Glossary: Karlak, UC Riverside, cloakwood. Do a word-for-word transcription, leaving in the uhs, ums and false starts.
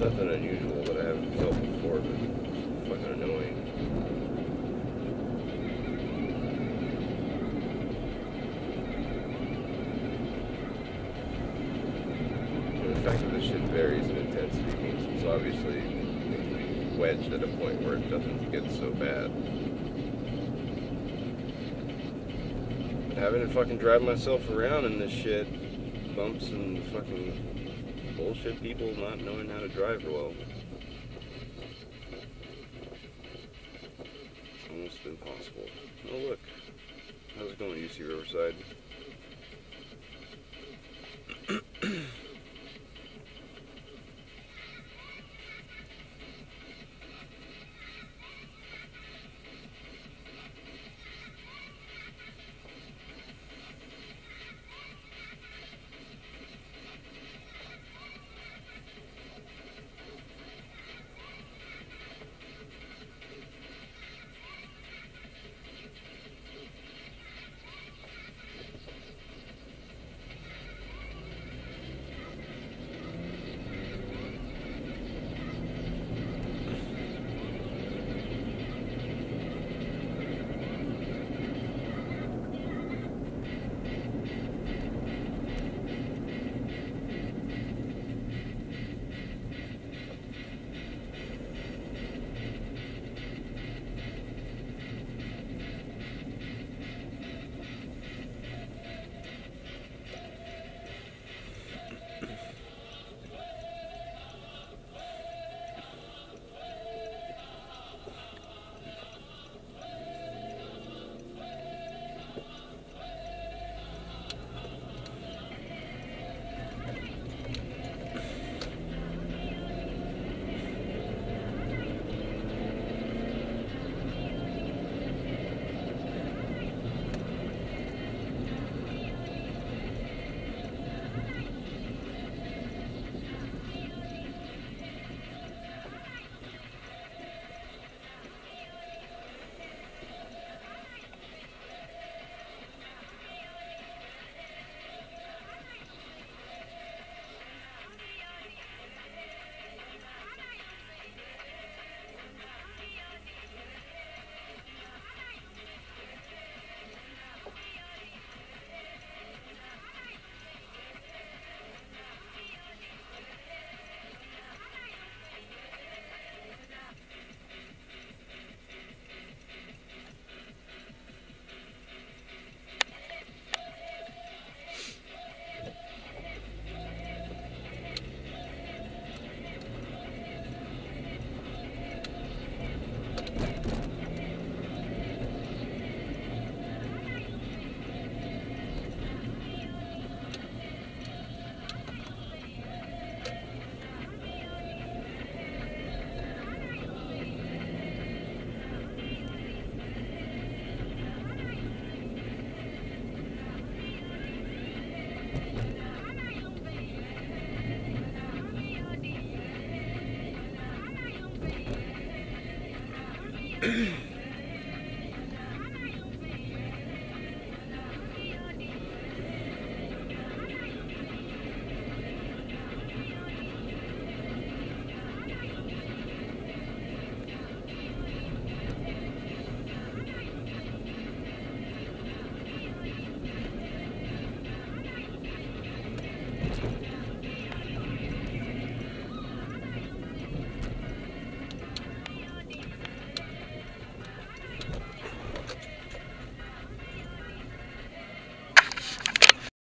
It's nothing unusual that I haven't felt before, but it's fucking annoying. And the fact that this shit varies in intensity means it's obviously wedged at a point where it doesn't get so bad. But having to fucking drive myself around in this shit, bumps and fucking bullshit people not knowing how to drive well. It's almost impossible. Oh look, how's it going, U C Riverside? Mm-hmm.